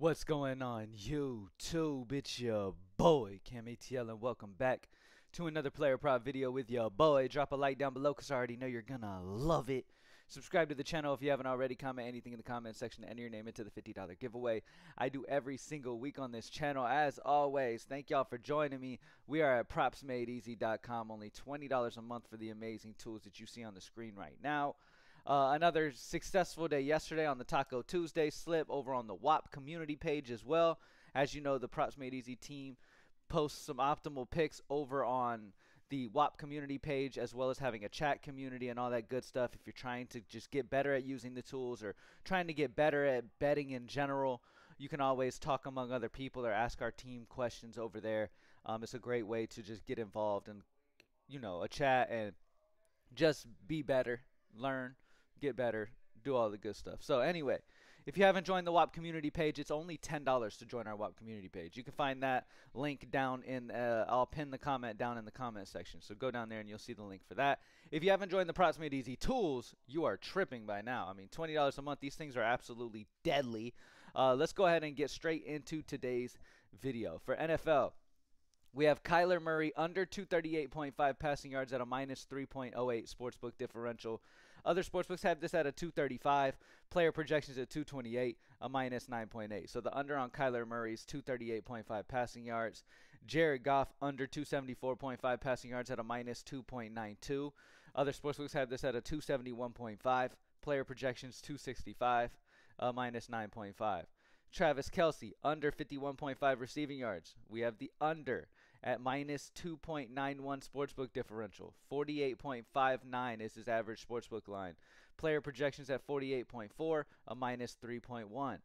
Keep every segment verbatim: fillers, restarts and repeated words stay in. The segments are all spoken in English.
What's going on YouTube? It's your boy Cam A T L and welcome back to another player prop video with your boy. Drop a like down below because I already know you're gonna love it. Subscribe to the channel if you haven't already. Comment anything in the comment section. Enter your name into the fifty dollar giveaway I do every single week on this channel. As always, thank y'all for joining me. We are at Props Made Easy dot com. Only twenty dollars a month for the amazing tools that you see on the screen right now. Uh, another successful day yesterday on the Taco Tuesday slip over on the W A P community page as well. As you know, the Props Made Easy team posts some optimal picks over on the W A P community page, as well as having a chat community and all that good stuff. If you're trying to just get better at using the tools or trying to get better at betting in general, you can always talk among other people or ask our team questions over there. Um, it's a great way to just get involved in, you know, a chat and just be better, learn, get better, do all the good stuff. So anyway, if you haven't joined the W A P community page, it's only ten dollars to join our W A P community page. You can find that link down in, uh, I'll pin the comment down in the comment section. So go down there and you'll see the link for that. If you haven't joined the Props Made Easy tools, you are tripping by now. I mean, twenty dollars a month. These things are absolutely deadly. Uh, let's go ahead and get straight into today's video. For N F L, we have Kyler Murray under two thirty-eight point five passing yards at a minus three point oh eight sportsbook differential. Other sportsbooks have this at a two thirty-five. Player projections at two twenty-eight, a minus nine point eight. So the under on Kyler Murray's two thirty-eight point five passing yards. Jared Goff under two seventy-four point five passing yards at a minus two point nine two. Other sportsbooks have this at a two seventy-one point five. Player projections two sixty-five, a minus nine point five. Travis Kelsey, under fifty-one point five receiving yards. We have the under at minus two point nine one sportsbook differential. forty-eight point five nine is his average sportsbook line. Player projections at forty-eight point four, a minus three point one.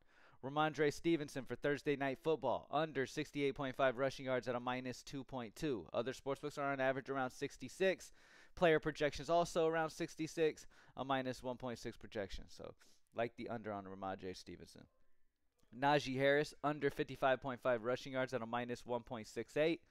Ramondre Stevenson for Thursday Night Football, under sixty-eight point five rushing yards at a minus two point two. Other sportsbooks are on average around sixty-six. Player projections also around sixty-six, a minus one point six projection. So like the under on Ramondre Stevenson. Najee Harris, under fifty-five point five rushing yards at a minus one point six eight.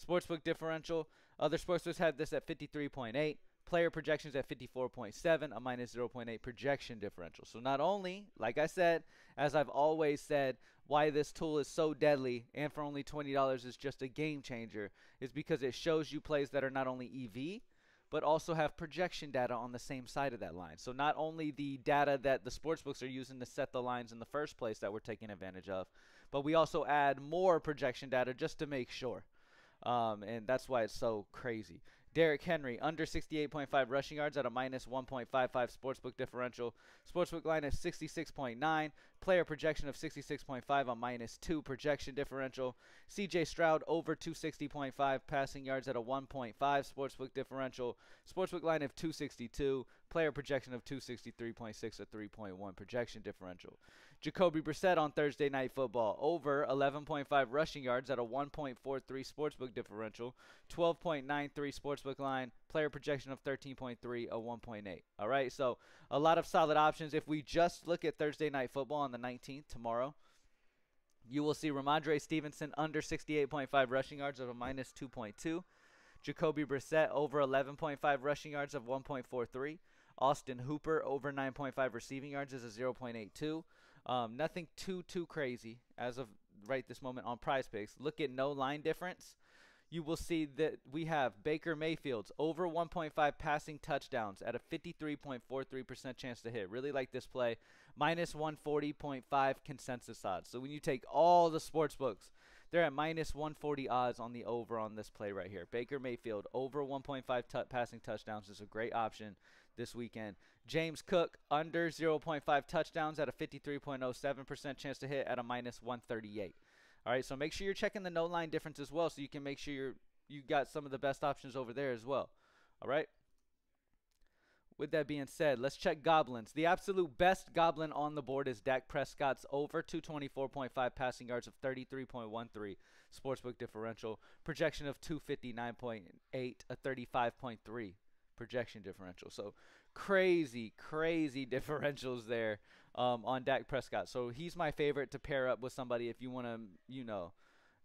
Sportsbook differential. Other sportsbooks had this at fifty-three point eight. Player projections at fifty-four point seven, a minus zero point eight projection differential. So not only, like I said, as I've always said, why this tool is so deadly and for only twenty dollars is just a game changer is because it shows you plays that are not only E V, but also have projection data on the same side of that line. So not only the data that the sportsbooks are using to set the lines in the first place that we're taking advantage of, but we also add more projection data just to make sure. Um, and that's why it's so crazy. Derrick Henry, under sixty-eight point five rushing yards at a minus one point five five sportsbook differential. Sportsbook line is sixty-six point nine. Player projection of sixty-six point five, a minus two projection differential. C J Stroud, over two sixty point five passing yards at a one point five sportsbook differential. Sportsbook line of two sixty-two. Player projection of two sixty-three point six, a three point one projection differential. Jacoby Brissett on Thursday Night Football, over eleven point five rushing yards at a one point four three sportsbook differential. twelve point nine three sportsbook line, player projection of thirteen point three, a one point eight. All right, so a lot of solid options. If we just look at Thursday Night Football on the nineteenth, tomorrow, you will see Ramondre Stevenson under sixty-eight point five rushing yards of a minus two point two. Jacoby Brissett over eleven point five rushing yards of one point four three. Austin Hooper over nine point five receiving yards is a zero point eight two. Um, nothing too, too crazy as of right this moment on Prize Picks. Look at no line difference. You will see that we have Baker Mayfield's over one point five passing touchdowns at a fifty-three point four three percent chance to hit. Really like this play. minus one forty point five consensus odds. So when you take all the sports books, they're at minus one forty odds on the over on this play right here. Baker Mayfield over one point five passing touchdowns is a great option this weekend. James Cook under zero point five touchdowns at a fifty-three point oh seven percent chance to hit at a minus one thirty-eight. All right, so make sure you're checking the no line difference as well so you can make sure you're, you got some of the best options over there as well. All right. With that being said, let's check goblins. The absolute best goblin on the board is Dak Prescott's over two twenty-four point five passing yards of thirty-three point one three sportsbook differential. Projection of two fifty-nine point eight, a thirty-five point three projection differential. So crazy, crazy differentials there um, on Dak Prescott. So he's my favorite to pair up with somebody if you want to, you know,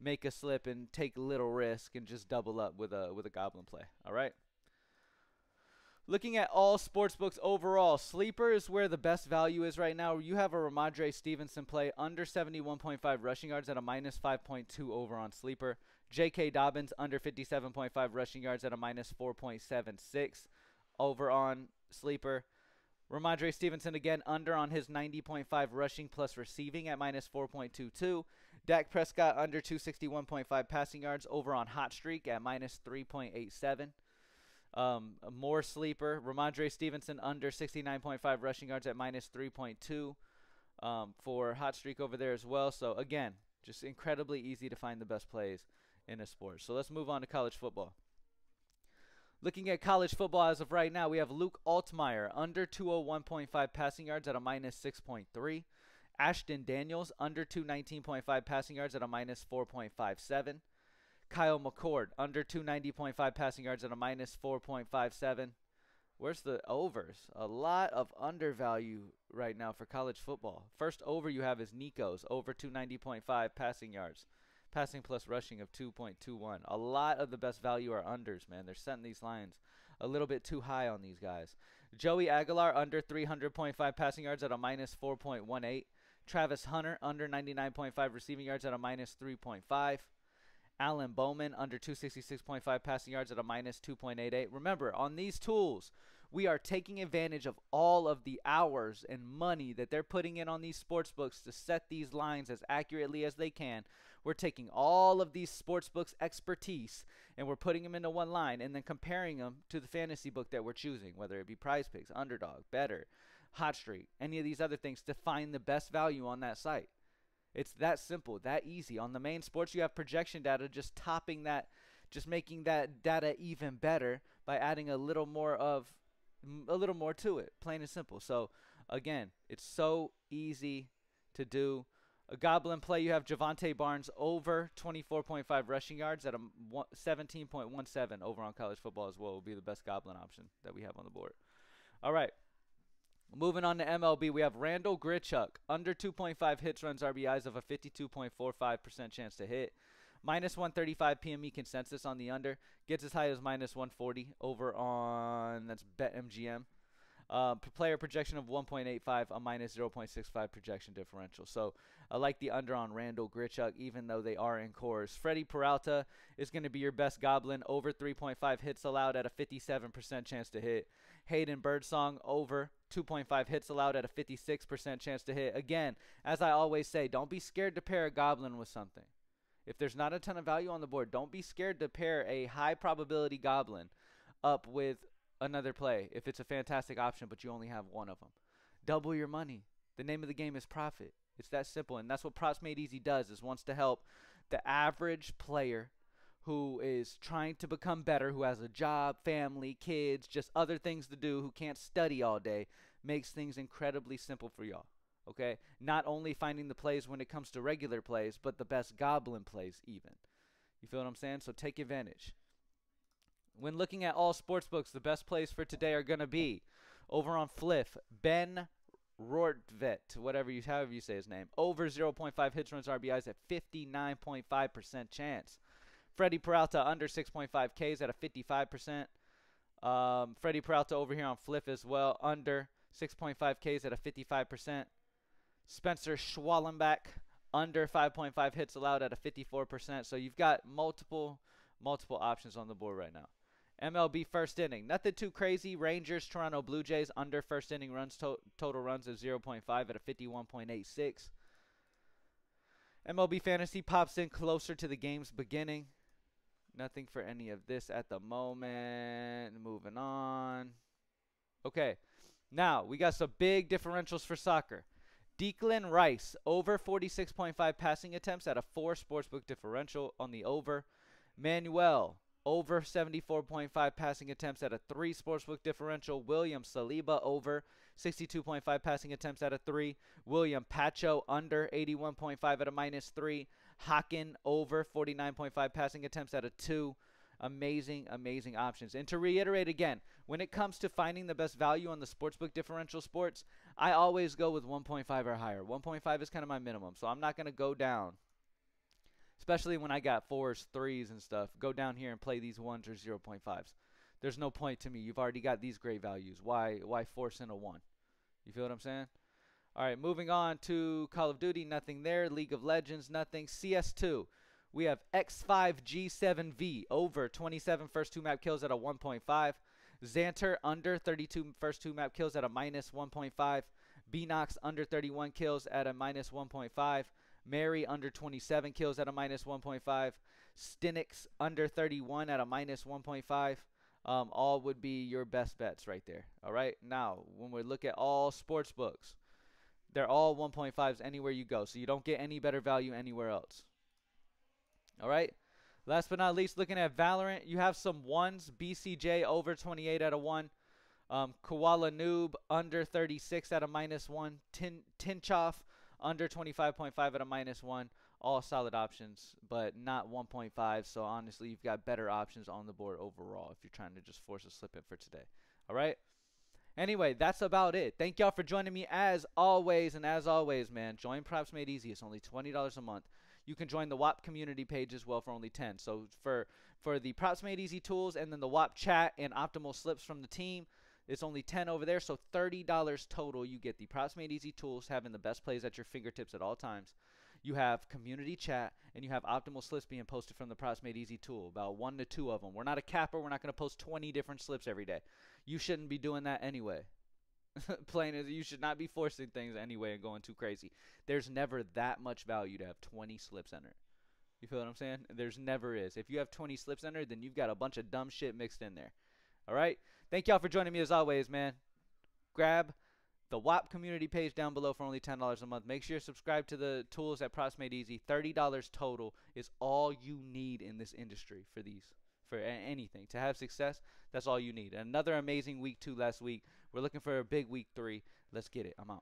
make a slip and take little risk and just double up with a with a goblin play. All right. Looking at all sportsbooks overall, Sleeper is where the best value is right now. You have a Ramondre Stevenson play under seventy-one point five rushing yards at a minus five point two over on Sleeper. J K. Dobbins under fifty-seven point five rushing yards at a minus four point seven six over on Sleeper. Ramondre Stevenson again under on his ninety point five rushing plus receiving at minus four point two two. Dak Prescott under two sixty-one point five passing yards over on Hot Streak at minus three point eight seven. Um, more Sleeper. Ramondre Stevenson under sixty-nine point five rushing yards at minus three point two um, for Hot Streak over there as well. So again, just incredibly easy to find the best plays in a sport. So let's move on to college football. Looking at college football as of right now, we have Luke Altmeyer under two oh one point five passing yards at a minus six point three. Ashton Daniels under two nineteen point five passing yards at a minus four point five seven. Kyle McCord under two ninety point five passing yards at a minus four point five seven. Where's the overs? A lot of undervalue right now for college football. First over you have is Nikos over two ninety point five passing yards. Passing plus rushing of two point two one. A lot of the best value are unders, man. They're setting these lines a little bit too high on these guys. Joey Aguilar under three hundred point five passing yards at a minus four point one eight. Travis Hunter under ninety-nine point five receiving yards at a minus three point five. Alan Bowman under two sixty-six point five passing yards at a minus two point eight eight. Remember, on these tools, we are taking advantage of all of the hours and money that they're putting in on these sports books to set these lines as accurately as they can. We're taking all of these sports books' expertise and we're putting them into one line and then comparing them to the fantasy book that we're choosing, whether it be Prize Picks, Underdog, Better, Hot Streak, any of these other things to find the best value on that site. It's that simple, that easy. On the main sports, you have projection data, just topping that, just making that data even better by adding a little more of, a little more to it, plain and simple. So, again, it's so easy to do. A goblin play, you have Javonte Barnes over twenty-four point five rushing yards at a seventeen point one seven over on college football as well. Will be the best goblin option that we have on the board. All right. Moving on to M L B, we have Randall Grichuk, under two point five hits, runs, R B Is of a fifty-two point four five percent chance to hit. minus one thirty-five P M E consensus on the under. Gets as high as minus one forty over on, that's BetMGM. Uh, player projection of one point eight five, a minus zero point six five projection differential. So I like the under on Randall Grichuk, even though they are in cores. Freddy Peralta is going to be your best goblin, over three point five hits allowed at a fifty-seven percent chance to hit. Hayden Birdsong over two point five hits allowed at a fifty-six percent chance to hit. Again, as I always say, don't be scared to pair a goblin with something. If there's not a ton of value on the board, don't be scared to pair a high probability goblin up with another play if it's a fantastic option, but you only have one of them. Double your money. The name of the game is profit. It's that simple, and that's what Props Made Easy does, is wants to help the average player who is trying to become better, who has a job, family, kids, just other things to do, who can't study all day, makes things incredibly simple for y'all, okay? Not only finding the plays when it comes to regular plays, but the best goblin plays even. You feel what I'm saying? So take advantage. When looking at all sportsbooks, the best plays for today are going to be over on Fliff, Ben Rortvet, whatever you, however you say his name, over zero point five hits, runs, R B Is at fifty-nine point five percent chance. Freddy Peralta under six point five Ks at a fifty-five percent. Um, Freddy Peralta over here on Fliff as well, under six point five Ks at a fifty-five percent. Spencer Schwallenbach under five point five hits allowed at a fifty-four percent. So you've got multiple, multiple options on the board right now. M L B first inning. Nothing too crazy. Rangers, Toronto Blue Jays under first inning runs, to total runs of zero point five at a fifty-one point eight six. M L B Fantasy pops in closer to the game's beginning. Nothing for any of this at the moment. Moving on. Okay. Now, we got some big differentials for soccer. Declan Rice, over forty-six point five passing attempts at a four sportsbook differential on the over. Manuel, over seventy-four point five passing attempts at a three sportsbook differential. William Saliba, over sixty-two point five passing attempts at a three. William Pacho, under eighty-one point five at a minus three. Hocken, over forty-nine point five passing attempts at a two. Amazing, amazing options. And to reiterate again, when it comes to finding the best value on the sportsbook differential sports, I always go with one point five or higher. one point five is kind of my minimum, so I'm not going to go down, especially when I got fours, threes, and stuff. Go down here and play these ones or zero point fives. there's no point to me. You've already got these great values. Why why force in a one? You feel what I'm saying? All right, moving on to Call of Duty. Nothing there. League of Legends, nothing. C S two. We have X five G seven V over twenty-seven first two map kills at a one point five. Xanter under thirty-two first two map kills at a minus one point five. Beanox under thirty-one kills at a minus one point five. Mary under twenty-seven kills at a minus one point five. Stinix under thirty-one at a minus one point five. Um, all would be your best bets right there. All right. Now, when we look at all sports books, they're all one point fives anywhere you go. So you don't get any better value anywhere else. All right. Last but not least, looking at Valorant, you have some ones. B C J over twenty-eight at a one. Um, Koala Noob under thirty-six at a minus one. Tin Tinchoff under twenty-five point five at a minus one. All solid options, but not one point five. So honestly, you've got better options on the board overall if you're trying to just force a slip in for today. All right. Anyway, that's about it. Thank y'all for joining me as always. And as always, man, join Props Made Easy. It's only twenty dollars a month. You can join the W A P community page as well for only ten dollars. So for, for the Props Made Easy tools and then the W A P chat and optimal slips from the team, it's only ten dollars over there. So thirty dollars total. You get the Props Made Easy tools, having the best plays at your fingertips at all times. You have community chat, and you have optimal slips being posted from the Props Made Easy tool, about one to two of them. We're not a capper. We're not going to post twenty different slips every day. You shouldn't be doing that anyway. Plain as you should not be forcing things anyway and going too crazy. There's never that much value to have twenty slips entered. You feel what I'm saying? There's never is. If you have twenty slips entered, then you've got a bunch of dumb shit mixed in there. All right? Thank y'all for joining me as always, man. Grab the W A P community page down below for only ten dollars a month. Make sure you're subscribed to the tools at Props Made Easy. thirty dollars total is all you need in this industry for these, for anything. To have success, that's all you need. Another amazing week two last week. We're looking for a big week three. Let's get it. I'm out.